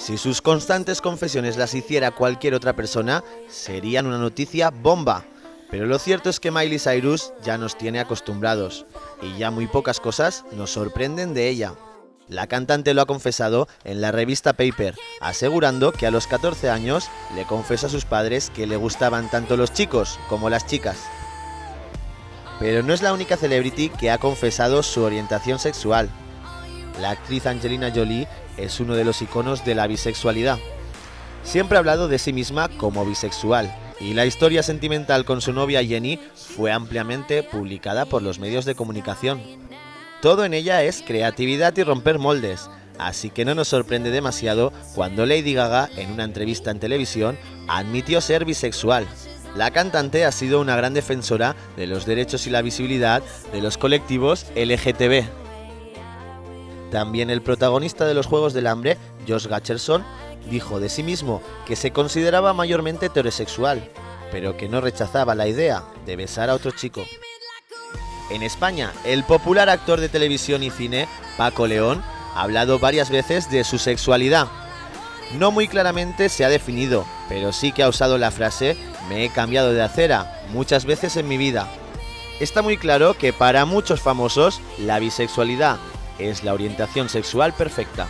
Si sus constantes confesiones las hiciera cualquier otra persona, serían una noticia bomba. Pero lo cierto es que Miley Cyrus ya nos tiene acostumbrados, y ya muy pocas cosas nos sorprenden de ella. La cantante lo ha confesado en la revista Paper, asegurando que a los 14 años le confesó a sus padres que le gustaban tanto los chicos como las chicas. Pero no es la única celebrity que ha confesado su orientación sexual. La actriz Angelina Jolie es uno de los iconos de la bisexualidad. Siempre ha hablado de sí misma como bisexual, y la historia sentimental con su novia Jenny fue ampliamente publicada por los medios de comunicación. Todo en ella es creatividad y romper moldes, así que no nos sorprende demasiado cuando Lady Gaga, en una entrevista en televisión, admitió ser bisexual. La cantante ha sido una gran defensora de los derechos y la visibilidad de los colectivos LGTB. También el protagonista de los Juegos del Hambre, Josh Hutcherson, dijo de sí mismo que se consideraba mayormente heterosexual, pero que no rechazaba la idea de besar a otro chico. En España, el popular actor de televisión y cine, Paco León, ha hablado varias veces de su sexualidad. No muy claramente se ha definido, pero sí que ha usado la frase "me he cambiado de acera" muchas veces en mi vida. Está muy claro que para muchos famosos la bisexualidad es la orientación sexual perfecta.